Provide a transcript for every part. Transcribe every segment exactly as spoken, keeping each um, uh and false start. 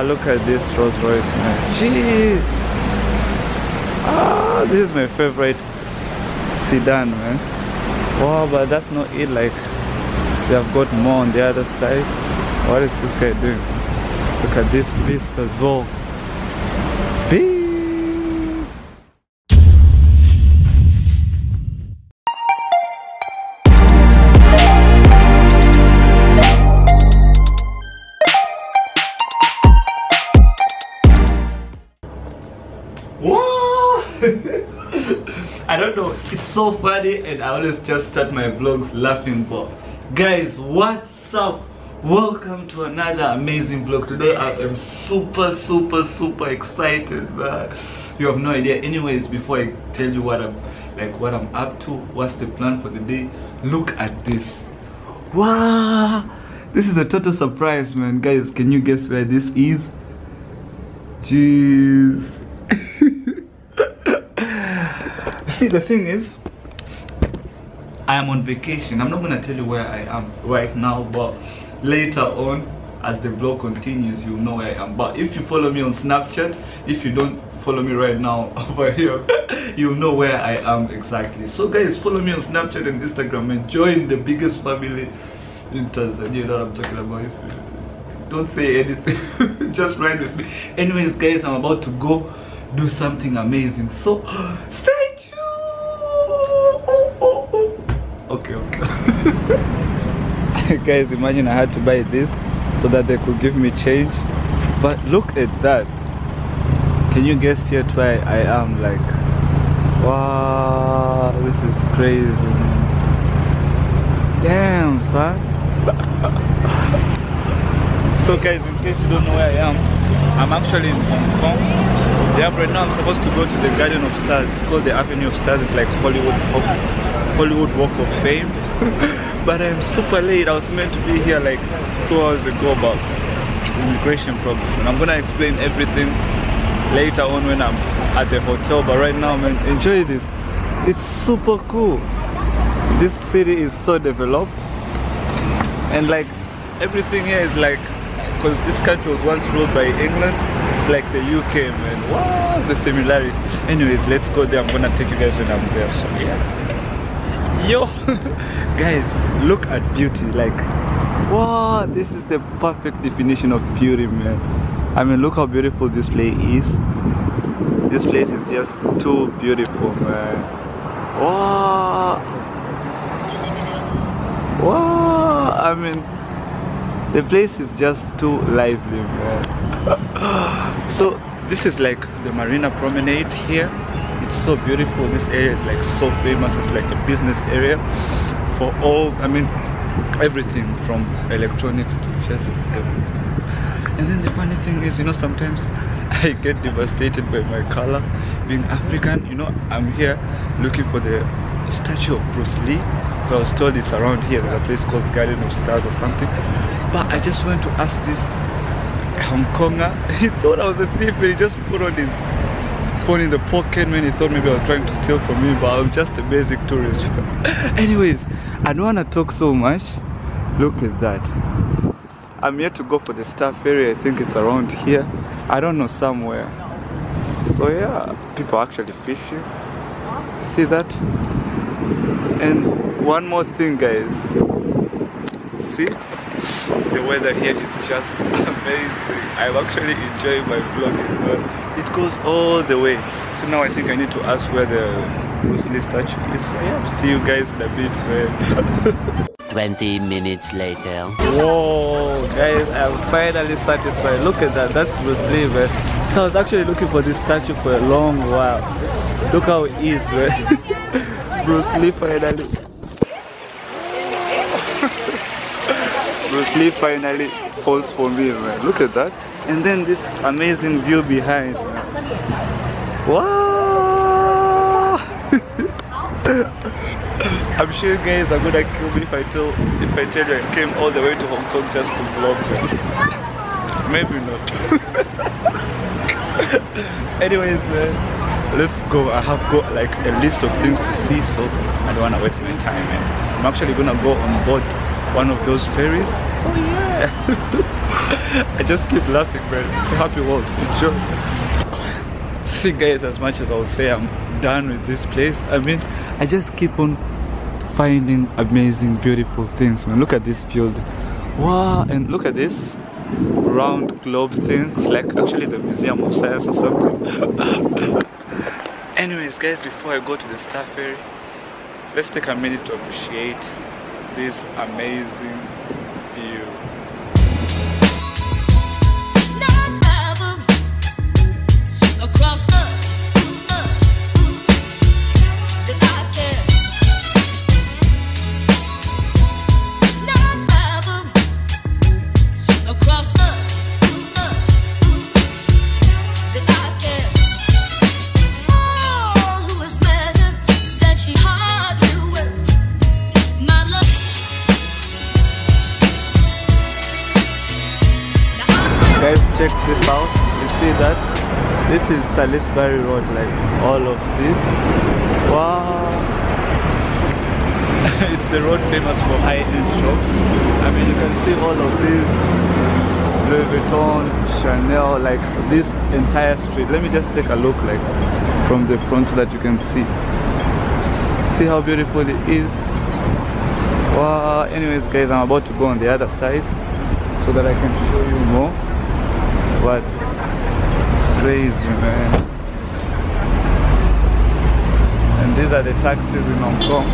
Ah, look at this Rolls Royce, man. Jeez. Ah, this is my favorite sedan, man. Wow, but that's not it. Like, they have got more on the other side. What is this guy doing? Look at this beast as well. I don't know, it's so funny and I always just start my vlogs laughing, but guys, what's up? Welcome to another amazing vlog. Today I am super super super excited, man. You have no idea. Anyways, before I tell you what I'm like what I'm up to, what's the plan for the day, look at this. Wow, this is a total surprise, man. Guys, can you guess where this is? Jeez. See, the thing is, I am on vacation. I'm not gonna tell you where I am right now, but later on, as the vlog continues, you'll know where I am. But if you follow me on Snapchat, if you don't follow me right now over here, you'll know where I am exactly. So guys, follow me on Snapchat and Instagram and join the biggest family in Tanzania. You know what I'm talking about. If don't say anything, just ride with me. Anyways, guys, I'm about to go do something amazing. So stay. Okay, okay. Guys, imagine I had to buy this so that they could give me change. But look at that. Can you guess here where I am? Like, wow, this is crazy, man. Damn, son. So guys, in case you don't know where I am, I'm actually in Hong Kong. Yeah, right now I'm supposed to go to the Garden of Stars. It's called the Avenue of Stars. It's like Hollywood Pop. Hollywood Walk of Fame. But I'm super late. I was meant to be here like two hours ago about immigration problems, and I'm gonna explain everything later on when I'm at the hotel. But right now, man, enjoy this. It's super cool. This city is so developed, and like everything here is like, because this country was once ruled by England, it's like the U K, man. Wow, the similarities. Anyways, let's go there. I'm gonna take you guys when I'm there. So yeah. Yo. Guys, look at beauty. Like, wow, this is the perfect definition of beauty, man. I mean, look how beautiful this place is. This place is just too beautiful, man. Wow, wow. I mean, the place is just too lively, man. So this is like the Marina Promenade here. It's so beautiful. This area is like so famous. It's like a business area for all, I mean, everything from electronics to just everything. And then the funny thing is, you know, sometimes I get devastated by my color. Being African, you know, I'm here looking for the statue of Bruce Lee. So I was told it's around here. There's a place called Garden of Stars or something. But I just went to ask this Hong Konger. He thought I was a thief, and he just put on his phone in the pocket, man. He thought maybe I was trying to steal from me, but I'm just a basic tourist. Anyways, I don't want to talk so much. Look at that. I'm yet to go for the Star Ferry. I think it's around here. I don't know, somewhere. So yeah, people are actually fishing. See that? And one more thing, guys. See? The weather here is just amazing. I'm actually enjoying my vlogging, but it goes all the way. So now I think I need to ask where the Bruce Lee statue is. So yeah, see you guys in a bit, man. twenty minutes later. Whoa, guys, I'm finally satisfied. Look at that. That's Bruce Lee, man. So I was actually looking for this statue for a long while. Look how it is, man. Bruce Lee finally. Bruce Lee finally posed for me, man. Look at that. And then this amazing view behind, man. Wow! I'm sure you guys are gonna kill me if I tell if I tell you I came all the way to Hong Kong just to vlog, man. Maybe not. Anyways, man, let's go. I have got like a list of things to see, so I don't want to waste my time, man. I'm actually gonna go on board one of those ferries. So yeah. I just keep laughing, man. It's a happy world. Enjoy. See, guys, as much as I'll say I'm done with this place, I mean, I just keep on finding amazing, beautiful things, man. Look at this building. Wow, and look at this round globe thing. It's like actually the Museum of Science or something. Anyways, guys, before I go to the Star Ferry, let's take a minute to appreciate this amazing view. Check this out. You see that? This is Salisbury Road, like all of this. Wow! It's the road famous for high-end shops. I mean, you can see all of this. Louis Vuitton, Chanel, like this entire street. Let me just take a look, like from the front, so that you can see. See how beautiful it is. Wow! Anyways, guys, I'm about to go on the other side so that I can show you more. But it's crazy, man. And these are the taxis in Hong Kong.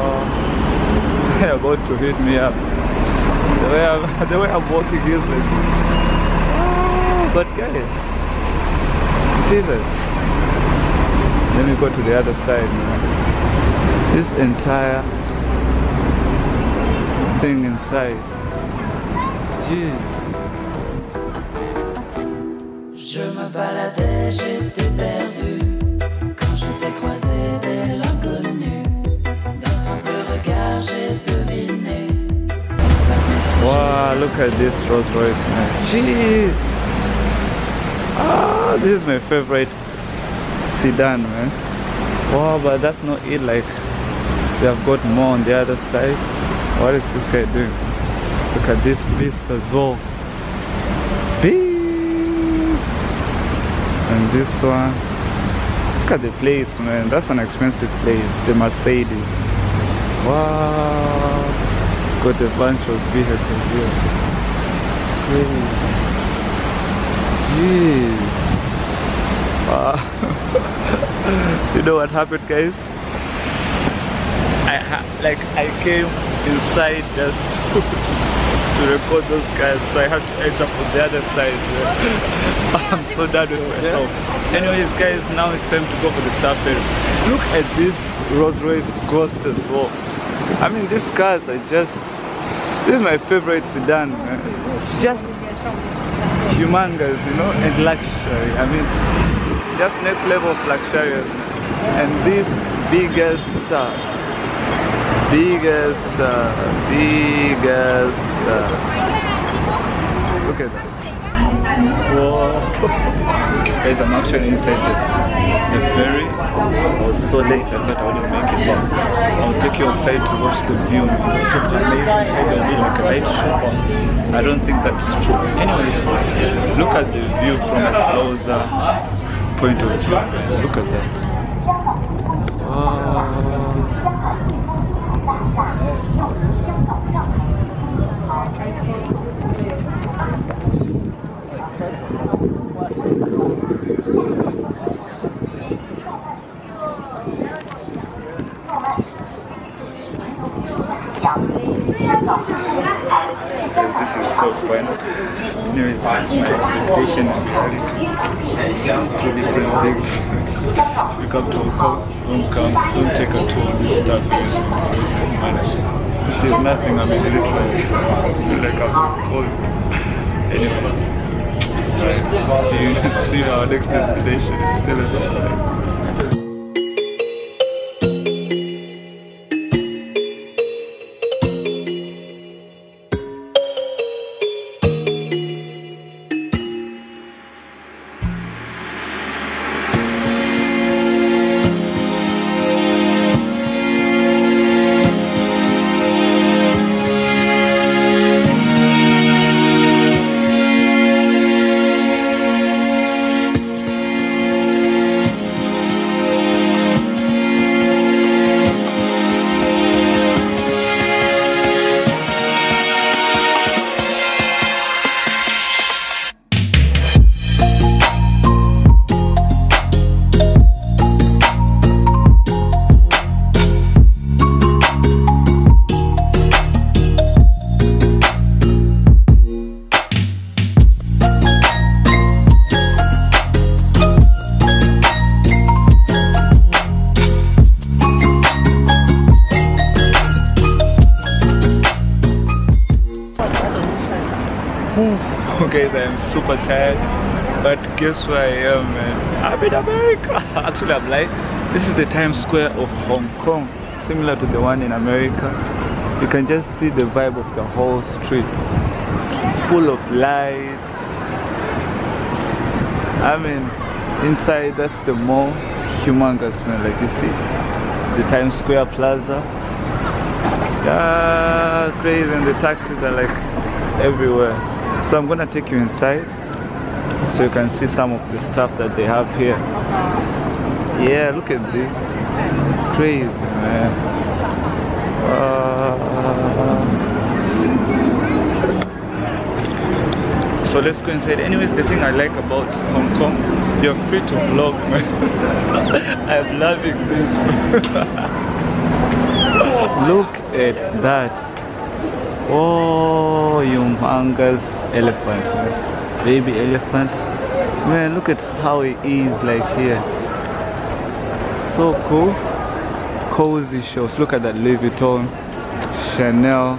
Uh, they're about to hit me up. The way I'm, the way I'm walking is like, uh, but guys, see that? Let me go to the other side, man. This entire thing inside. Je me baladais, j'étais perdu. Quand je t'ai croisé dès l'inconnu, d'un simple regard j'ai deviné. Wow, look at this Rolls Royce, man. Jeez. Ah, this is my favorite sedan, man. Wow, but that's not it, like they have got more on the other side. What is this guy doing? Look at this beast as well. Beast! And this one. Look at the place, man. That's an expensive place. The Mercedes. Wow. Got a bunch of vehicles here. Crazy. Jeez. Wow. You know what happened, guys? I ha like I came inside just to record those guys, so I have to enter from the other side. I'm so done with myself. Yeah. Anyways, guys, now it's time to go for the Star Ferry. Look at this Rolls Royce Ghost as well. I mean, these cars are just. This is my favorite sedan. Man. It's just humongous, you know, and luxury. I mean, just next level of luxurious. And this biggest star. Uh, Biggest, uh, biggest. Uh. Look at that. Whoa! Guys, I'm actually inside the, the ferry. I was so late, I thought I wouldn't make it. But I'll take you outside to watch the view. It's super amazing. They'll be like a light show. I don't think that's true. Anyways, look at the view from a closer point of view. Look at that. Wow. Expectation and reality, two different things. We come to Hong Kong, don't come, don't take a tour on this stuff, it's a waste of money. There's nothing, I mean, literally, I feel like I'm cold. Anyway, right, see you, see you our next destination, it's still a surprise. Okay, so I'm super tired, but guess where I am, man? I'm in America. Actually, I'm like, this is the Times Square of Hong Kong, similar to the one in America. You can just see the vibe of the whole street. It's full of lights. I mean, inside that's the mall, humongous, man. Like you see, the Times Square Plaza. Yeah, crazy, and the taxis are like everywhere. So I'm gonna take you inside so you can see some of the stuff that they have here. Yeah, look at this. It's crazy, man. Uh, so let's go inside. Anyways, the thing I like about Hong Kong, you're free to vlog, man. I'm loving this. Look at that. Oh, humongous elephant, man. Baby elephant, man. Look at how it is, like here. So cool. Cozy shops. Look at that, Louis Vuitton, Chanel,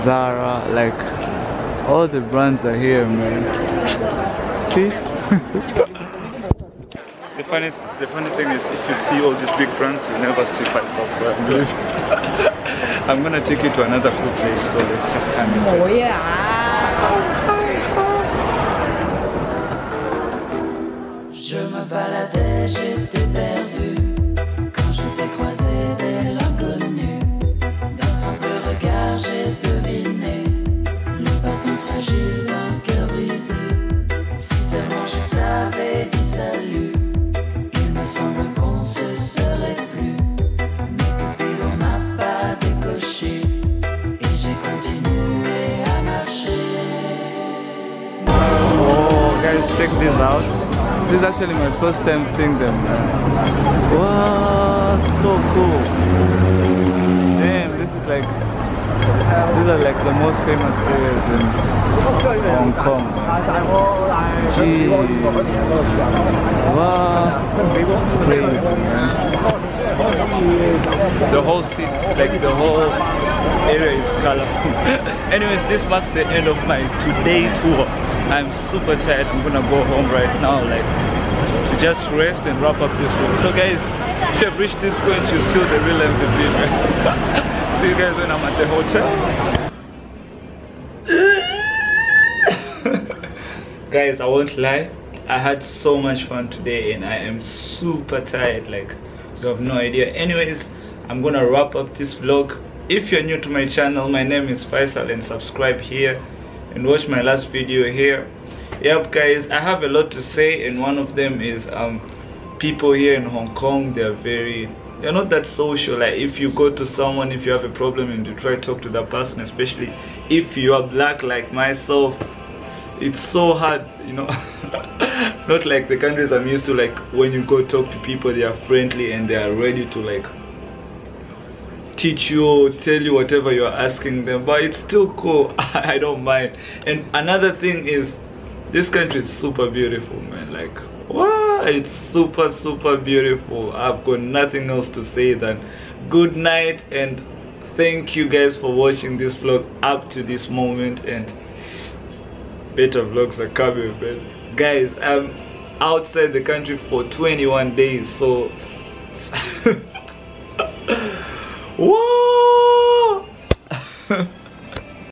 Zara. Like all the brands are here, man. See. The funny, the funny thing is, if you see all these big brands, you never see Faisal. So I'm leaving. I'm gonna take you to another cool place, so let's just hang in. Oh yeah! Je me baladais, j'étais perdu. Quand je t'ai croisé dès l'inconnu, d'un simple regard, j'ai deviné le parfum fragile d'un cœur brisé. Si seulement je t'avais dit salut, il me semble qu'on se serait plus. Check this out. This is actually my first time seeing them. Wow, so cool. Damn, this is like, these are like the most famous areas in Hong Kong. Jeez. Wow, it's crazy, man. The whole city, like the whole area is colorful. Anyways, this marks the end of my today tour. I'm super tired. I'm gonna go home right now, like, to just rest and wrap up this vlog. So guys, if you've reached this point, you're still the real M V P, man. See you guys when I'm at the hotel. Guys, I won't lie, I had so much fun today and I am super tired, like you have no idea. Anyways, I'm gonna wrap up this vlog. If you're new to my channel, my name is Faisal, and subscribe here and watch my last video here. Yep, guys, I have a lot to say, and one of them is um people here in Hong Kong, they're very they're not that social. Like, if you go to someone, if you have a problem and you try to talk to that person, especially if you are black like myself, it's so hard, you know. Not like the countries I'm used to, like when you go talk to people, they are friendly and they are ready to like teach you or tell you whatever you're asking them, but it's still cool. I don't mind. And another thing is, this country is super beautiful, man. Like, wow, it's super super beautiful. I've got nothing else to say than good night, and thank you guys for watching this vlog up to this moment, and better vlogs are coming, man. Guys, I'm outside the country for twenty-one days, so. Whoa!